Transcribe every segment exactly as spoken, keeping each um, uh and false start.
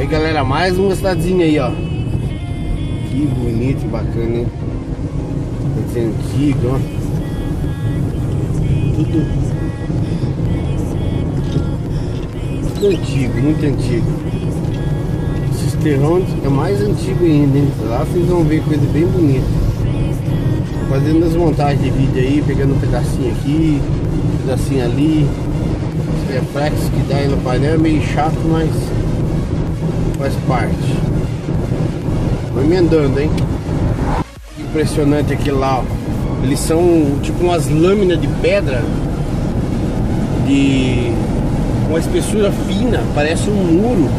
Aí galera, mais uma cidadezinha aí, ó. Que bonito e bacana, hein? Esse antigo, ó. Tudo, tudo antigo, muito antigo. O Sisteron é mais antigo ainda, hein? Lá vocês vão ver coisa bem bonita. Fazendo as montagens de vídeo aí, pegando um pedacinho aqui, um pedacinho ali. Os reflexos que dá aí no painel é meio chato, mas faz parte. Vou emendando, hein? Impressionante aquilo lá, ó. Eles são tipo umas lâminas de pedra de uma espessura fina, parece um muro,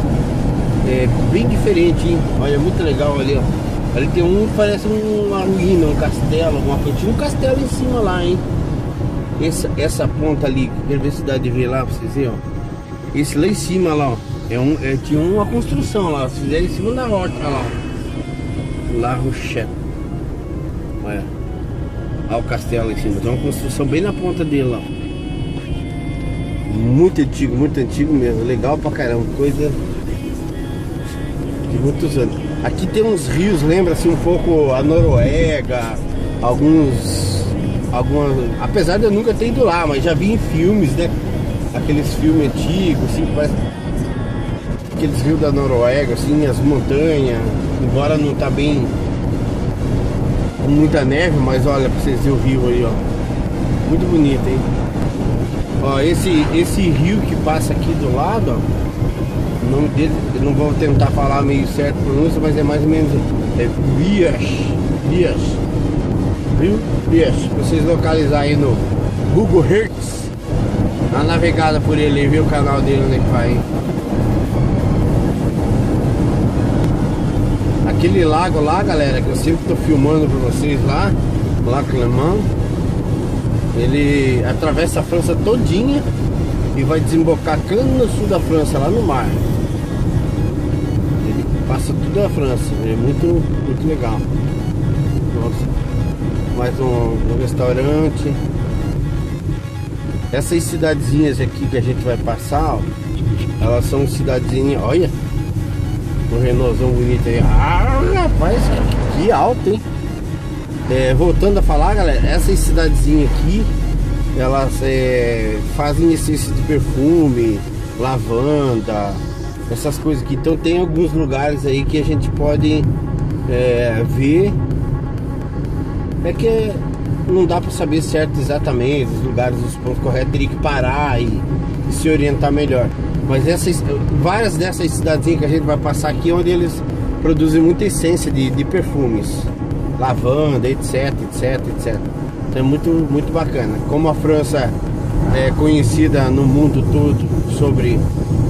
é bem diferente, hein? Olha, muito legal ali, ó. Ali tem um que parece uma ruína, um castelo, alguma coisa. Tinha um castelo em cima lá, hein? Essa, essa ponta ali, universidade de ver lá pra vocês verem, ó. Esse lá em cima lá, ó, é um, é, tinha uma construção lá, vocês fizeram em cima da rocha lá, ó. La Roche. Olha, olha o castelo em cima. Tem uma construção bem na ponta dele lá. Muito antigo, muito antigo mesmo. Legal pra caramba, coisa de muitos anos. Aqui tem uns rios, lembra assim um pouco a Noruega. Alguns algumas, apesar de eu nunca ter ido lá, mas já vi em filmes, né? Aqueles filmes antigos assim, parece aqueles rios da Noruega assim, as montanhas. Embora não tá bem com muita neve, mas olha pra vocês verem o rio aí, ó. Muito bonito, hein? Ó, esse, esse rio que passa aqui do lado, ó. O nome dele, eu não vou tentar falar meio certo a pronúncia, mas é mais ou menos. É Vias. Rio Vias. Vocês localizarem aí no Google Earth. Dá uma navegada por ele aí, vê o canal dele onde é que vai, hein? Aquele lago lá, galera, que eu sempre tô filmando pra vocês lá, Lac Léman, ele atravessa a França todinha e vai desembocar cá no sul da França, lá no mar. Ele passa tudo a França, é muito, muito legal. Nossa, mais um, um restaurante. Essas cidadezinhas aqui que a gente vai passar, ó, elas são cidadezinhas, olha. Um Renaultzão bonito aí. Ah, rapaz, que alto, hein? É, voltando a falar, galera, essas cidadezinhas aqui, elas é, fazem essência de perfume, lavanda, essas coisas aqui. Então tem alguns lugares aí que a gente pode é, ver. É que não dá para saber certo exatamente os lugares, os pontos corretos. Teria que parar e, e se orientar melhor. Mas essas, várias dessas cidadezinhas que a gente vai passar aqui, onde eles produzem muita essência de, de perfumes, lavanda, etc, etc, etcétera. Então é muito, muito bacana. Como a França é conhecida no mundo todo sobre,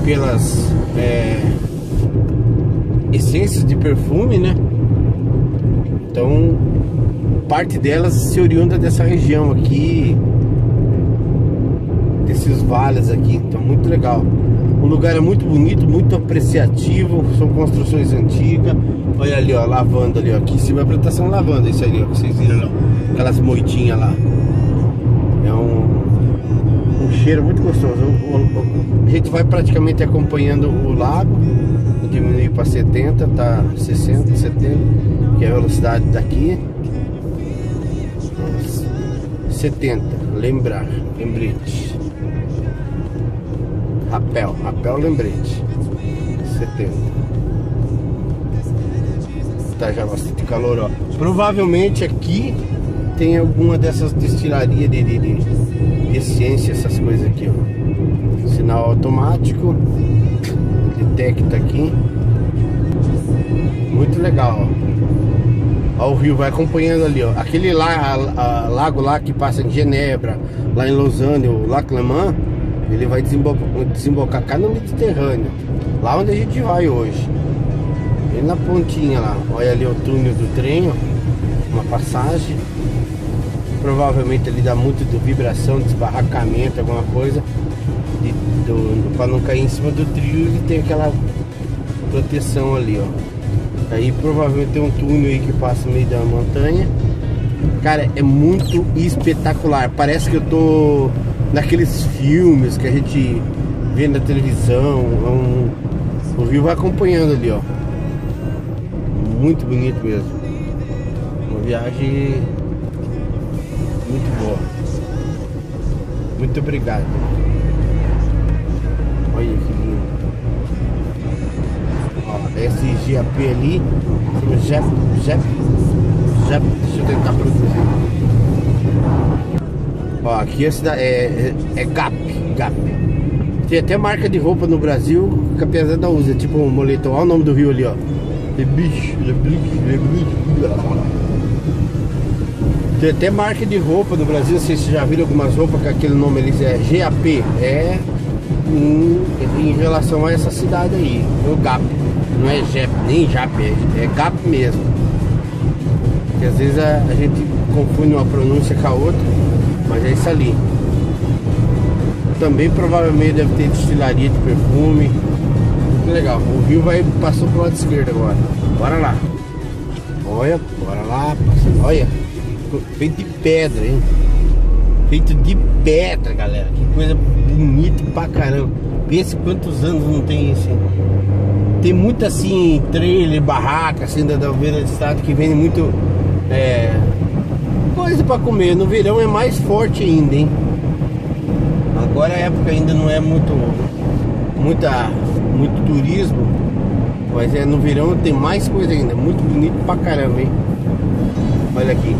pelas é, essências de perfume, né? Então parte delas se oriunda dessa região aqui, desses vales aqui. Então muito legal. O lugar é muito bonito, muito apreciativo. São construções antigas. Olha ali, ó, lavanda ali, ó. Aqui em cima é a plantação de lavanda, isso ali, ó, que vocês viram, ó. Aquelas moitinhas lá. É um, um cheiro muito gostoso. O, o, a gente vai praticamente acompanhando o lago. Diminuiu para setenta, tá sessenta, setenta, que é a velocidade daqui. setenta, lembrar, lembrete. Rapel, rapel, lembrete. setenta. Tá já bastante calor, ó. Provavelmente aqui tem alguma dessas destilarias de, de, de essência, essas coisas aqui, ó. Sinal automático. Detecta aqui. Muito legal, ó. Ó, o rio vai acompanhando ali, ó. Aquele lá, a, a, lago lá que passa em Genebra, lá em Lausanne, o Lac Léman. Ele vai desembocar, desembocar cá no Mediterrâneo, lá onde a gente vai hoje. E na pontinha lá, olha ali o túnel do trem, ó, uma passagem. Provavelmente ele dá muito de vibração, desbarracamento, alguma coisa, de, do, pra não cair em cima do trilho. Ele tem aquela proteção ali, ó. Aí provavelmente tem um túnel aí que passa no meio da montanha. Cara, é muito espetacular. Parece que eu tô naqueles filmes que a gente vê na televisão, um, O rio vai acompanhando ali, ó. Muito bonito mesmo. Uma viagem muito boa. Muito obrigado. Olha que lindo. Ó, esse G A P ali, o Jeff, Jeff, Jeff, deixa eu tentar produzir. Ó, aqui é, é, é G A P, G A P. Tem até marca de roupa no Brasil que a pesada usa, tipo um moletom. Olha o nome do rio ali, ó. Le bicho, le bicho, le bicho. Tem até marca de roupa no Brasil, vocês já viram algumas roupas com aquele nome ali, é G A P, é um, em relação a essa cidade aí, o G A P, não é J E P, nem J A P, é G A P mesmo. Porque às vezes a, a gente confunde uma pronúncia com a outra, mas é isso ali. Também provavelmente deve ter destilaria de perfume. Legal, o rio vai, passou pro lado esquerdo agora. Bora lá. Olha, bora lá. Passa, olha, feito de pedra, hein? Feito de pedra, galera. Que coisa bonita pra caramba. Pensa quantos anos não tem isso, hein? Tem muito assim, trailer, barraca, assim, da, da beira do estado que vende muito é, coisa pra comer. No verão é mais forte ainda, hein? Agora a época ainda não é muito, muita... muito turismo, mas é no verão tem mais coisa ainda. Muito bonito pra caramba, hein? Olha aqui,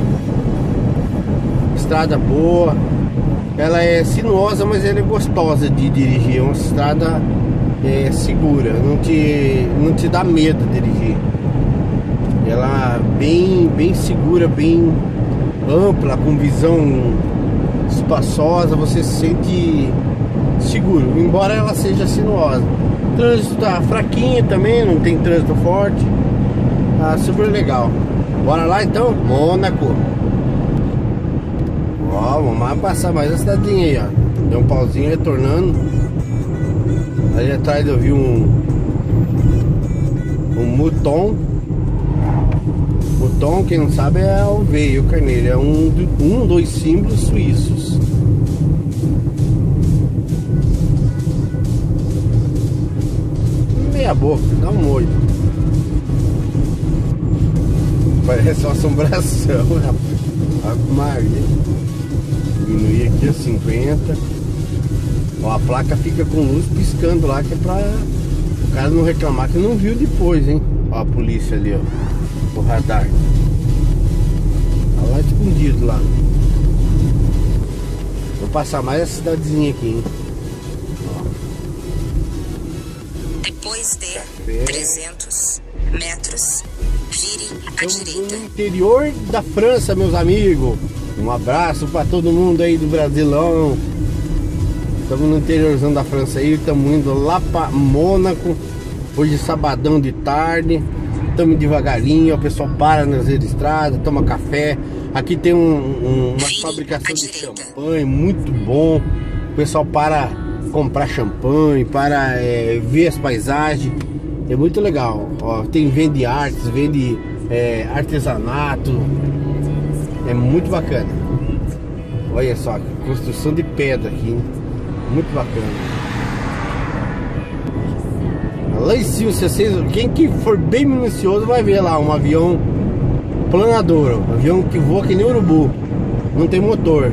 estrada boa. Ela é sinuosa, mas ela é gostosa de dirigir. É uma estrada é, segura, não te, não te dá medo de dirigir. Ela é bem, bem segura, bem ampla, com visão espaçosa. Você se sente seguro, embora ela seja sinuosa. Trânsito tá fraquinho também, não tem trânsito forte. Tá super legal. Bora lá então, Mônaco. Ó, vamos passar mais a cidadinha aí, ó. Deu um pauzinho, retornando. Ali atrás eu vi um Um Mouton Mouton, quem não sabe é o veio, o carneiro. É um, um dos símbolos suíços. A boca, dá um molho. Parece uma assombração, rapaz. Maria. Diminuir aqui a cinquenta. Ó, a placa fica com luz piscando lá, que é pra o cara não reclamar que não viu depois, hein? Ó, a polícia ali, ó. O radar. Tá lá escondido lá. Vou passar mais essa cidadezinha aqui, hein? Depois de trezentos metros, vire à direita. No interior da França, meus amigos. Um abraço para todo mundo aí do Brasilão. Estamos no interiorzão da França aí. Estamos indo lá para Mônaco. Hoje é sabadão de tarde. Estamos devagarinho. O pessoal para nas estradas, toma café. Aqui tem um, um, uma fabricação de champanhe muito bom. O pessoal para comprar champanhe, para é, ver as paisagens, é muito legal. Ó, tem, vende artes, vende é, artesanato, é muito bacana. Olha só, construção de pedra aqui, muito bacana. Lá em cima, se vocês, quem que for bem minucioso vai ver lá um avião planador, um avião que voa que nem urubu, não tem motor.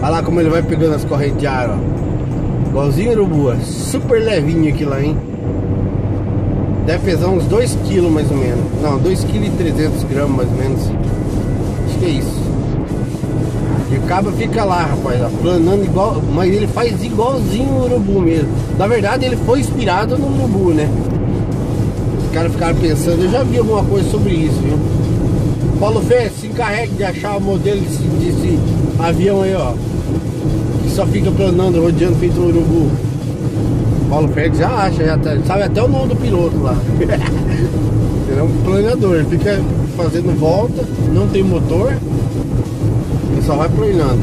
Olha lá como ele vai pegando as correntes de ar, ó. Igualzinho urubu, super levinho aqui lá, hein? Deve pesar uns dois quilos mais ou menos. Não, dois quilos e trezentos gramas mais ou menos. Acho que é isso. E o cabo fica lá, rapaz, ó, planando igual. Mas ele faz igualzinho o urubu mesmo. Na verdade ele foi inspirado no urubu, né? Os caras ficaram pensando, eu já vi alguma coisa sobre isso, viu? Paulo Félix, se encarregue de achar o modelo desse, desse avião aí, ó. Só fica planando, rodeando feito um urubu. Paulo Félix já acha, já tá, sabe até o nome do piloto lá. Ele é um planador, ele fica fazendo volta, não tem motor, ele só vai planando.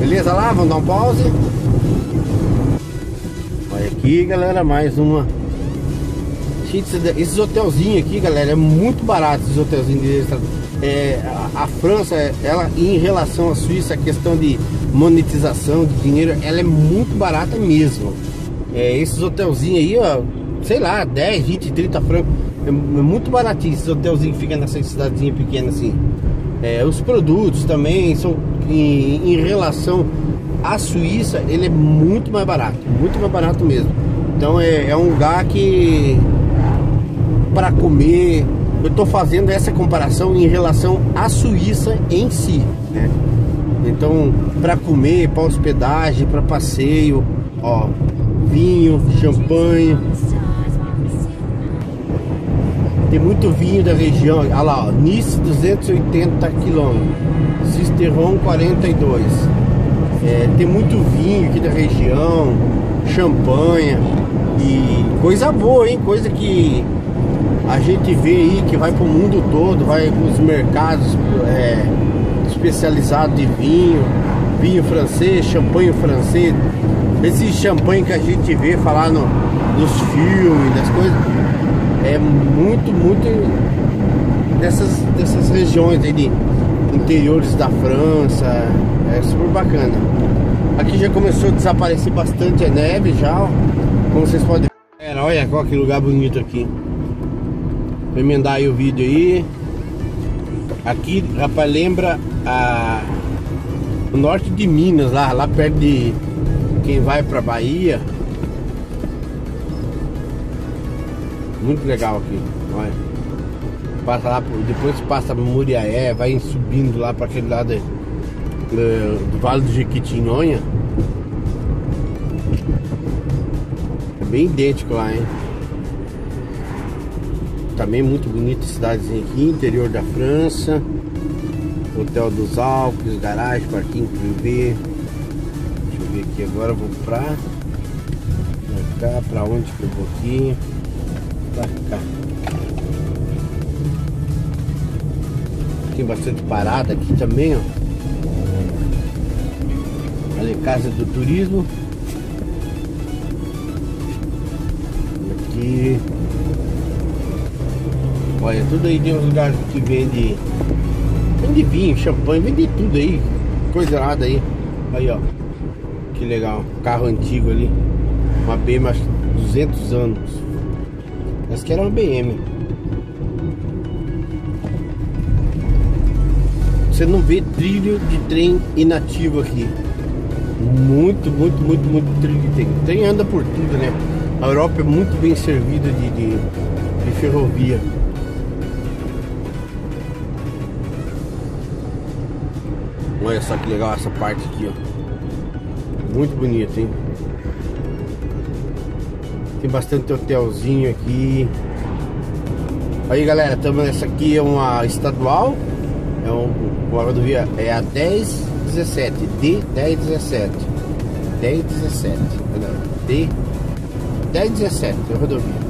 Beleza lá, vamos dar um pause. Olha aqui, galera, mais uma. Esses hotelzinhos aqui, galera, é muito barato esses hotelzinhos de estrada. É, a, a França, ela em relação à Suíça, a questão de monetização de dinheiro, ela é muito barata mesmo. É, esses hotelzinhos aí, ó, sei lá, dez, vinte, trinta francos. É muito baratinho esse hotelzinho que fica nessa cidadezinha pequena assim. É, os produtos também são em, em relação à Suíça, ele é muito mais barato, muito mais barato mesmo. Então é, é um lugar que para comer, eu tô fazendo essa comparação em relação à Suíça em si, né? Então para comer, para hospedagem, para passeio, ó, vinho, champanhe. Tem muito vinho da região. Olha lá, ó, Nice duzentos e oitenta quilômetros, Sisteron quarenta e dois. É, tem muito vinho aqui da região, champanha e coisa boa, hein? Coisa que a gente vê aí, que vai pro mundo todo, vai nos mercados é, especializados de vinho, vinho francês, champanhe francês. Esse champanhe que a gente vê falar no, nos filmes, das coisas. É muito, muito dessas, dessas regiões aí de interiores da França. É super bacana. Aqui já começou a desaparecer bastante a neve já, ó. Como vocês podem ver, olha qual que lugar bonito aqui. Vou emendar aí o vídeo aí. Aqui, rapaz, lembra a... o norte de Minas, lá, lá perto de quem vai pra Bahia. Muito legal aqui, olha. Passa lá, depois passa Muriaé, vai subindo lá para aquele lado de, do Vale do Jequitinhonha. É bem idêntico lá, hein? Também muito bonita a cidadezinha aqui, interior da França. Hotel dos Alpes, garagem, parquinho privê. Deixa eu ver aqui, agora eu vou pra... Pra cá, pra onde que eu vou aqui? Cá. Tem bastante parada aqui também, ó. Olha, casa do turismo. Aqui. Olha, tudo aí tem uns lugares que vende. Vende vinho, champanhe, vende tudo aí. Coisa errada aí. Aí, ó. Que legal. Carro antigo ali. Uma B M, acho que duzentos anos. Acho que era uma B M. Você não vê trilho de trem inativo aqui. Muito, muito, muito, muito trilho de trem. O trem anda por tudo, né? A Europa é muito bem servida de, de, de ferrovia. Olha só que legal essa parte aqui, ó. Muito bonito, hein? Tem bastante hotelzinho aqui. Aí galera, também essa aqui é uma estadual. É uma rodovia, é a dez dezessete, D dez dezessete, dez dezessete, D dez dezessete, é rodovia.